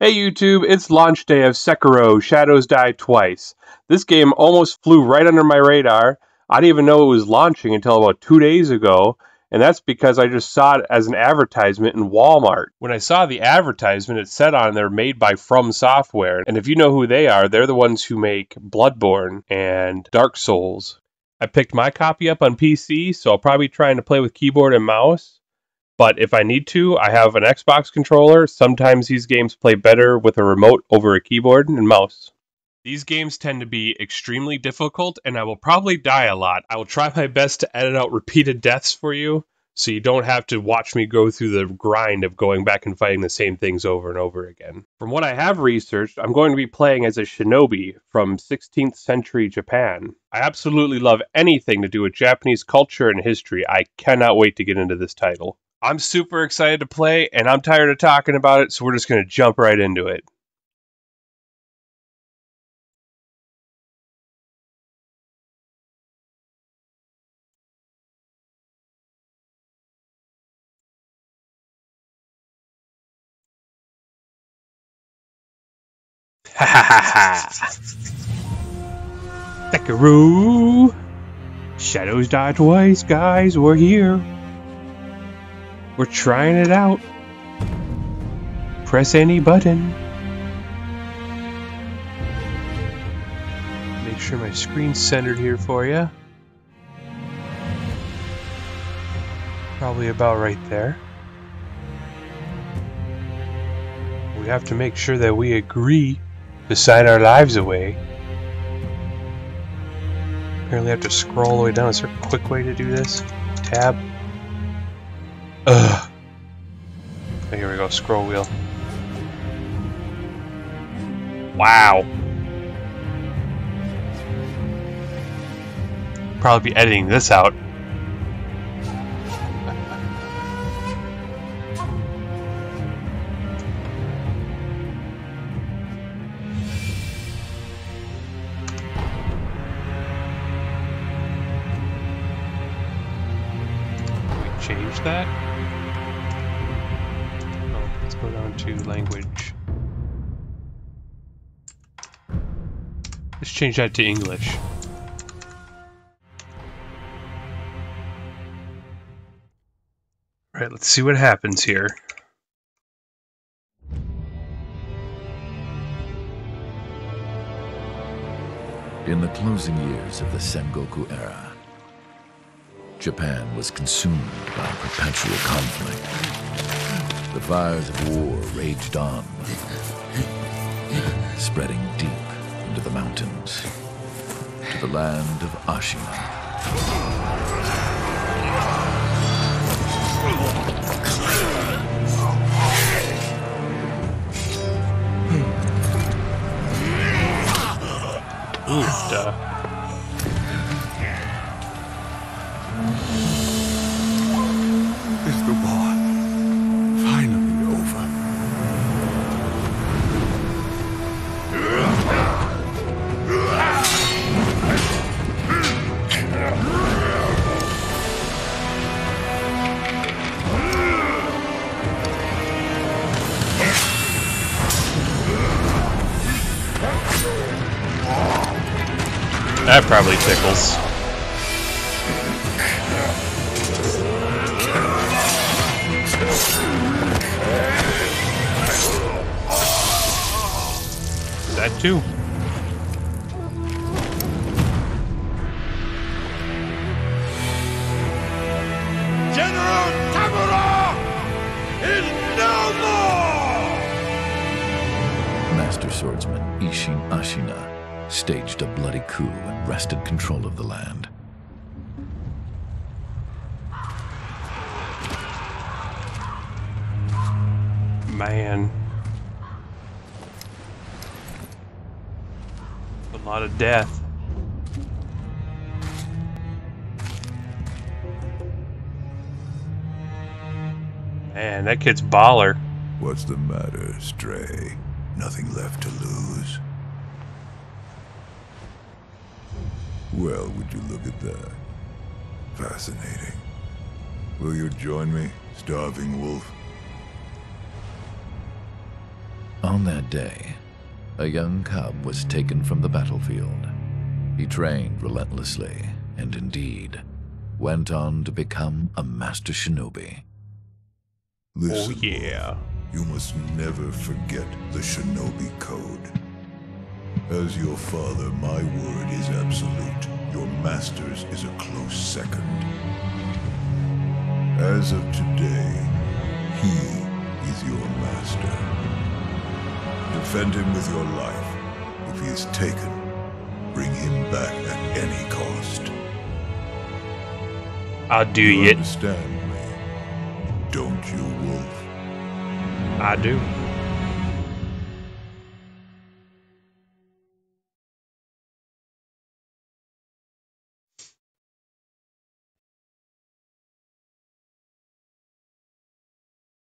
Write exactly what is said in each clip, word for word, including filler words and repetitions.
Hey YouTube, it's launch day of Sekiro: Shadows Die Twice. This game almost flew right under my radar. I didn't even know it was launching until about two days ago, and that's because I just saw it as an advertisement in Walmart. When I saw the advertisement, it said on there made by From Software, and if you know who they are, they're the ones who make Bloodborne and Dark Souls. I picked my copy up on P C, so I'll probably be trying to play with keyboard and mouse. But if I need to, I have an Xbox controller. Sometimes these games play better with a remote over a keyboard and mouse. These games tend to be extremely difficult, and I will probably die a lot. I will try my best to edit out repeated deaths for you, so you don't have to watch me go through the grind of going back and fighting the same things over and over again. From what I have researched, I'm going to be playing as a shinobi from sixteenth century Japan. I absolutely love anything to do with Japanese culture and history. I cannot wait to get into this title. I'm super excited to play, and I'm tired of talking about it, so we're just going to jump right into it. Ha ha ha ha! Sekiro! Shadows Die Twice, guys, we're here! We're trying it out. Press any button. Make sure my screen's centered here for you. Probably about right there. We have to make sure that we agree to sign our lives away. Apparently I have to scroll all the way down. Is there a quick way to do this? Tab. Ugh. Here we go, scroll wheel. Wow. Probably be editing this out. Can we change that? Go down to language. Let's change that to English. Alright, let's see what happens here. In the closing years of the Sengoku era, Japan was consumed by perpetual conflict. The fires of war raged on, spreading deep into the mountains, to the land of Ashina. Ooh, duh. That probably tickles. That too. General Tamura is no more! Master swordsman Isshin Ashina staged a bloody coup and wrested control of the land. Man. A lot of death. Man, that kid's baller. What's the matter, Stray? Nothing left to lose. Well, would you look at that? Fascinating. Will you join me, starving wolf? On that day, a young cub was taken from the battlefield. He trained relentlessly and indeed went on to become a master shinobi. Listen, oh yeah. You must never forget the shinobi code. As your father, my word is absolute. Your master's is a close second. As of today, he is your master. Defend him with your life. If he is taken, bring him back at any cost. I'll do you it. Understand me, don't you, Wolf? I do.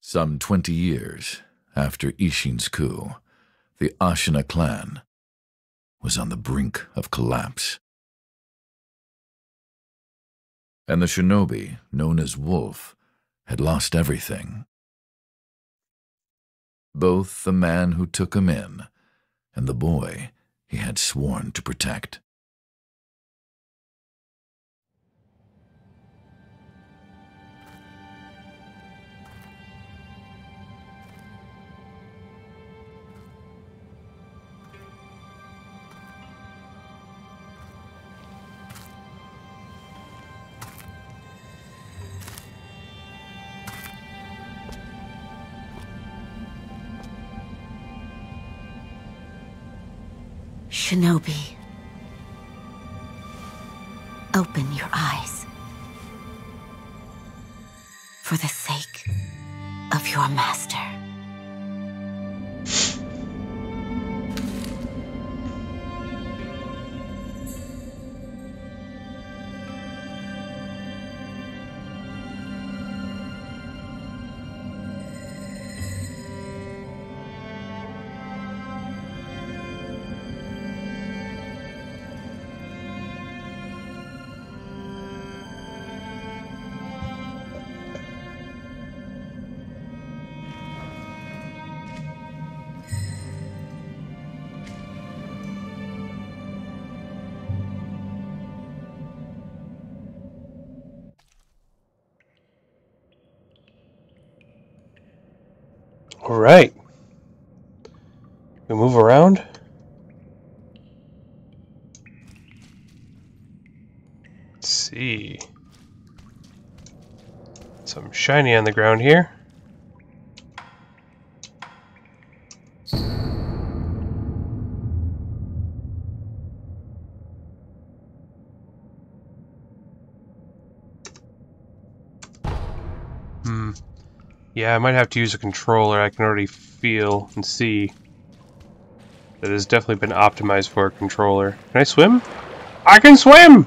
Some twenty years after Isshin's coup, the Ashina clan was on the brink of collapse. And the shinobi, known as Wolf, had lost everything. Both the man who took him in and the boy he had sworn to protect. Shinobi, open your eyes for the sake of your master. All right, we move around. Let's see. Something shiny on the ground here. Yeah, I might have to use a controller. I can already feel and see that it has definitely been optimized for a controller. Can I swim? I can swim!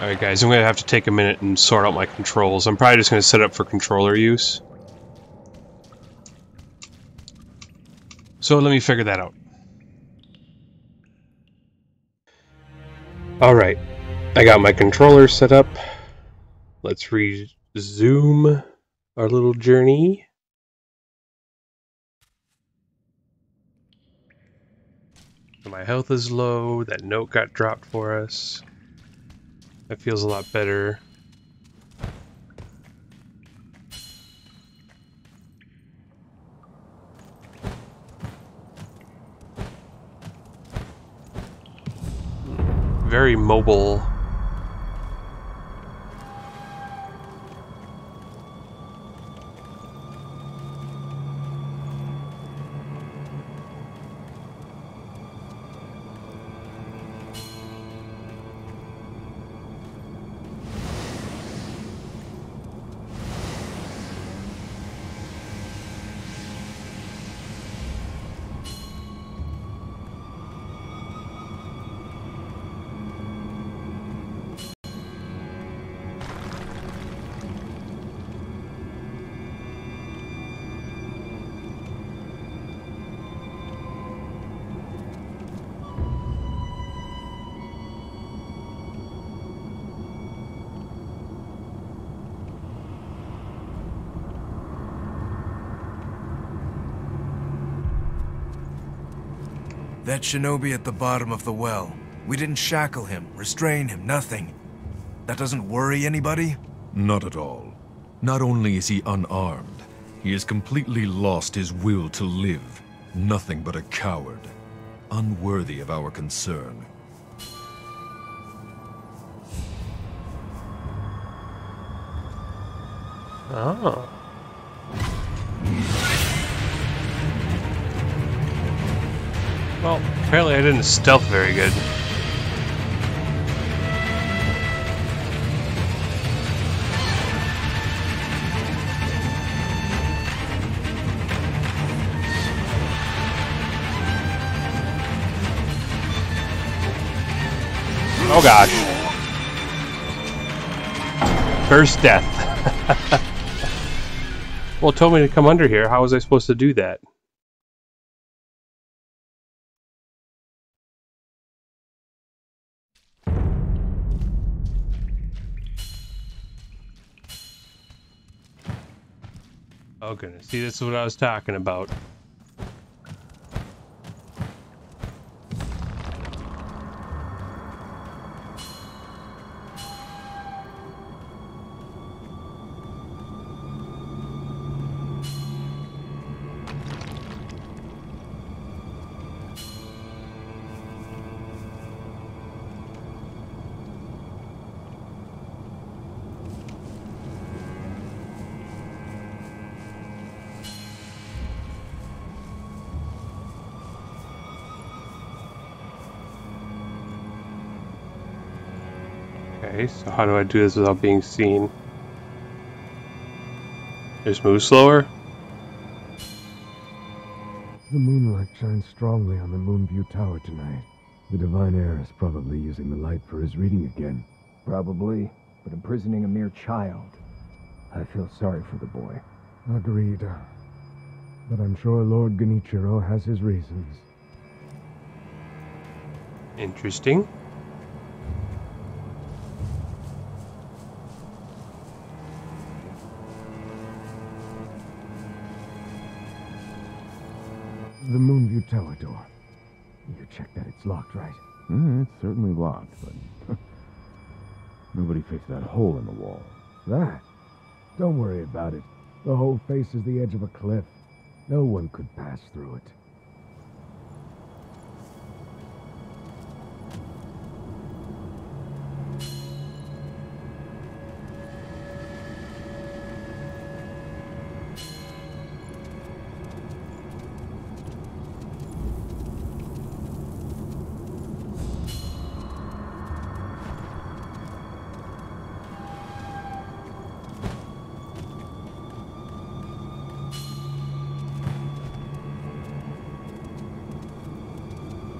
Alright guys, I'm going to have to take a minute and sort out my controls. I'm probably just going to set up for controller use. So let me figure that out. Alright. I got my controller set up. Let's resume our little journey. My health is low. That note got dropped for us. That feels a lot better. Very mobile. That shinobi at the bottom of the well. We didn't shackle him, restrain him, nothing. That doesn't worry anybody? Not at all. Not only is he unarmed, he has completely lost his will to live. Nothing but a coward. Unworthy of our concern. Oh. Well, apparently I didn't stealth very good. Oh gosh. First death. Well, it told me to come under here. How was I supposed to do that? Oh goodness. See, this is what I was talking about. So how do I do this without being seen? Just move slower? The moonlight shines strongly on the Moonview Tower tonight. The divine heir is probably using the light for his reading again. Probably, but imprisoning a mere child. I feel sorry for the boy. Agreed. But I'm sure Lord Genichiro has his reasons. Interesting. The Moonview Tower door. You check that it's locked, right? Mm, it's certainly locked, but nobody fixed that hole in the wall. That? Don't worry about it. The whole face is the edge of a cliff. No one could pass through it.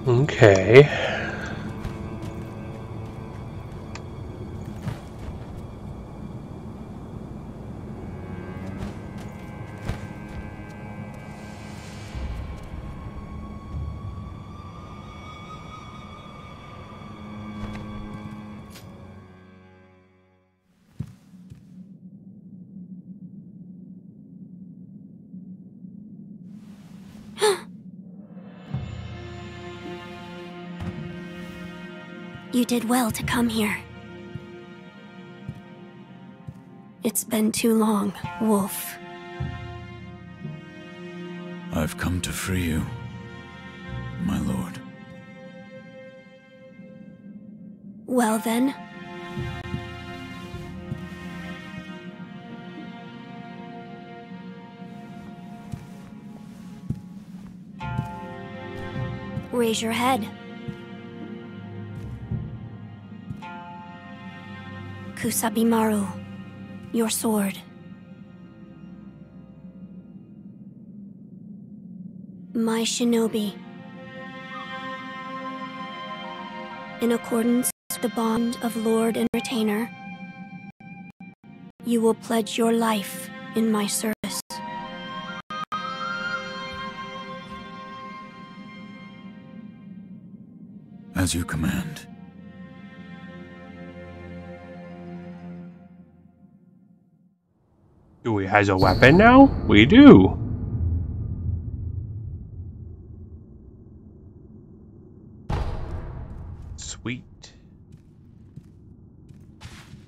Okay. You did well to come here. It's been too long, Wolf. I've come to free you, my lord. Well then. Raise your head. Sabimaru, your sword. My shinobi. In accordance with the bond of Lord and Retainer, you will pledge your life in my service. As you command. Do we have a weapon now? We do.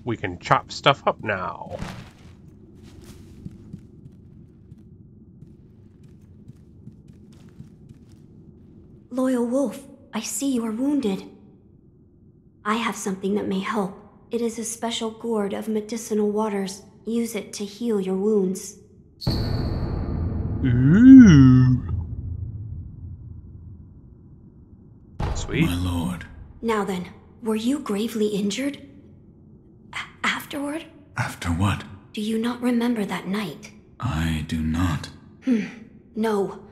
we can chop stuff up now. Loyal Wolf, I see you are wounded. I have something that may help. It is a special gourd of medicinal waters. Use it to heal your wounds. Ooh. Sweet. My lord. Now then, were you gravely injured? A- afterward? After what? Do you not remember that night? I do not. Hmm. No.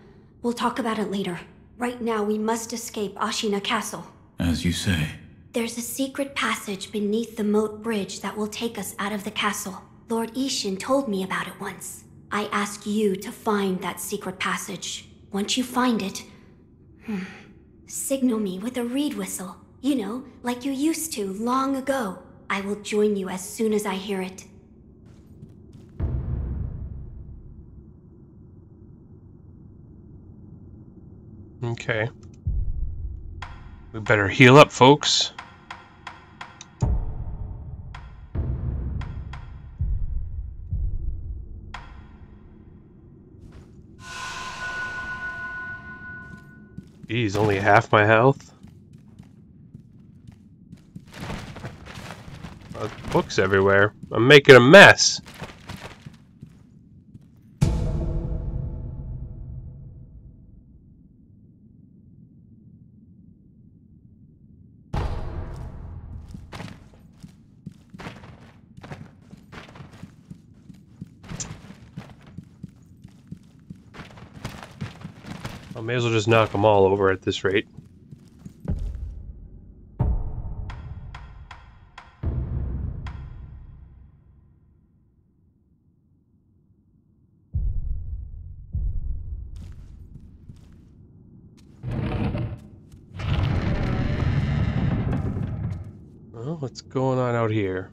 We'll talk about it later. Right now, we must escape Ashina Castle. As you say. There's a secret passage beneath the moat bridge that will take us out of the castle. Lord Isshin told me about it once. I ask you to find that secret passage. Once you find it, hmm, signal me with a reed whistle. You know, like you used to long ago. I will join you as soon as I hear it. Okay. We better heal up, folks. Geez, only half my health. Uh, books everywhere. I'm making a mess. May as well just knock them all over at this rate. Well, what's going on out here?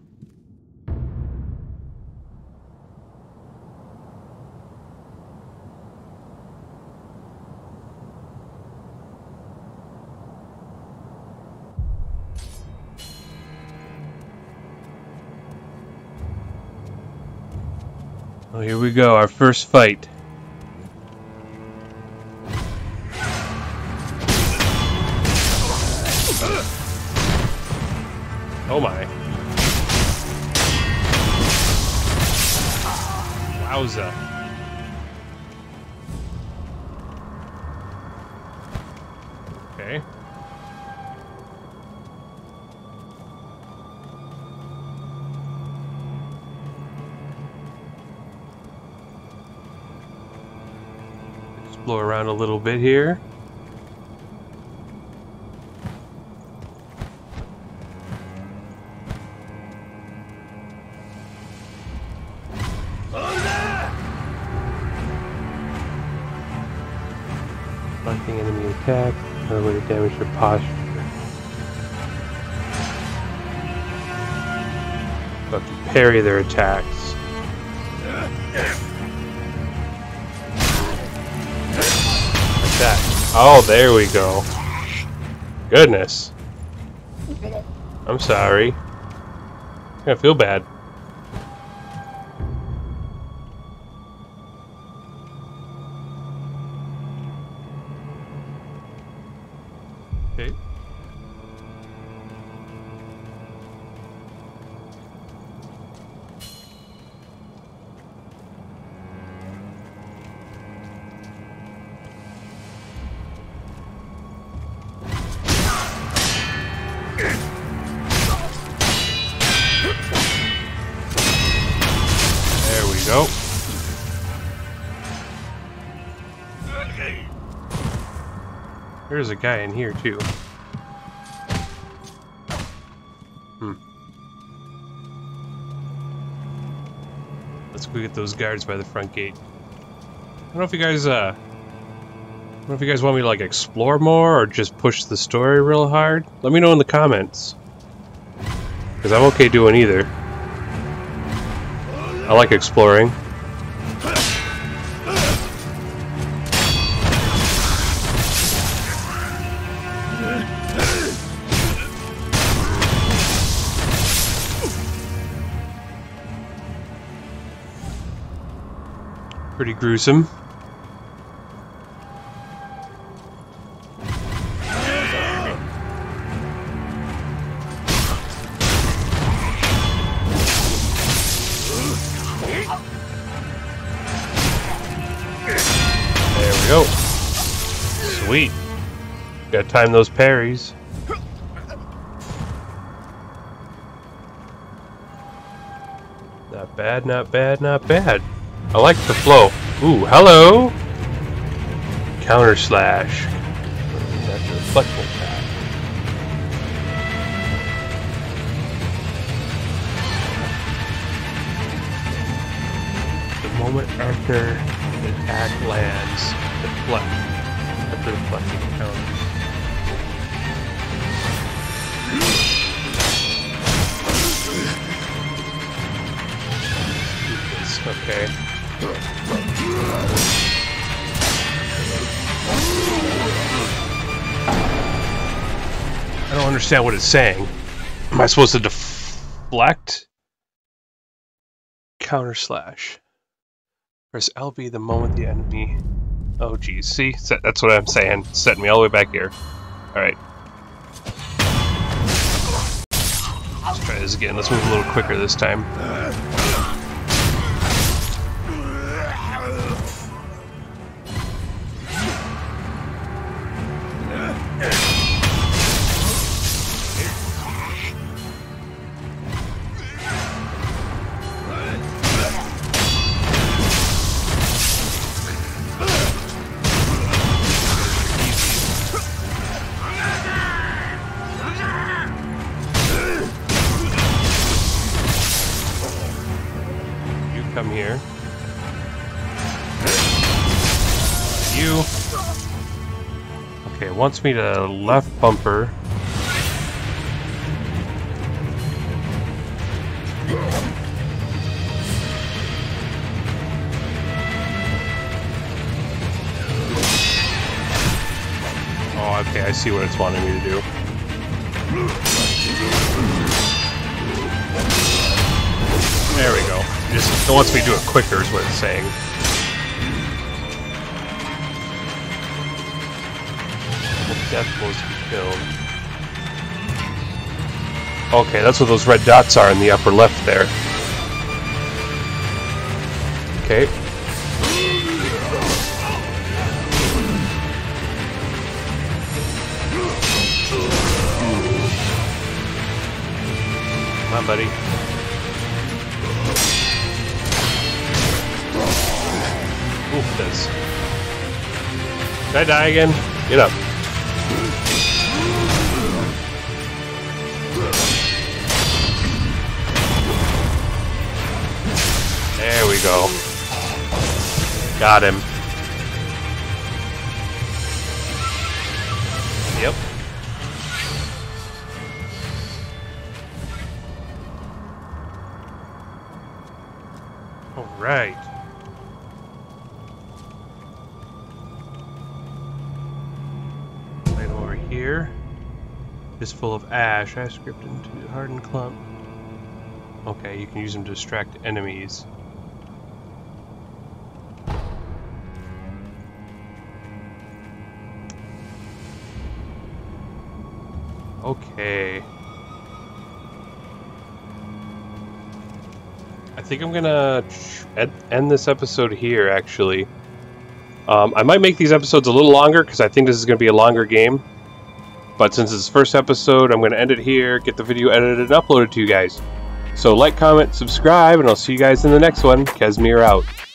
Oh, here we go, our first fight. Oh my. Wowza. Okay. Blow around a little bit here. Blocking enemy attack, another way to damage your posture. But to parry their attacks. That. Oh, there we go. Goodness. I'm sorry. I feel bad. Okay. Nope. There's a guy in here too. Hmm. Let's go get those guards by the front gate. I don't know if you guys, uh, I don't know if you guys want me to like explore more or just push the story real hard. Let me know in the comments, because I'm okay doing either. I like exploring. Pretty gruesome. Gotta time those parries. Not bad, not bad, not bad. I like the flow. Ooh, hello! Counter slash. That's a flexible path. The moment after the attack lands, the flex. After the flexing counter. Okay. I don't understand what it's saying. Am I supposed to deflect? Counter slash. Press L B the moment the enemy... Oh geez, see? That's what I'm saying. It's setting me all the way back here. Alright. Let's try this again. Let's move a little quicker this time. Wants me to left bumper. Oh, okay, I see what it's wanting me to do. There we go. Just, it wants me to do it quicker is what it's saying. Death blows to be killed. Okay, that's what those red dots are in the upper left there. Okay. Come on, buddy. Oof, this. Did I die again? Get up. There we go. Got him. Yep. All right. Right over here. Just full of ash. I scripted into hardened clump. Okay, you can use them to distract enemies. Okay. I think I'm gonna end this episode here, actually. Um, I might make these episodes a little longer, because I think this is gonna be a longer game. But since it's the first episode, I'm gonna end it here, get the video edited and uploaded to you guys. So like, comment, subscribe, and I'll see you guys in the next one. Kezmir out.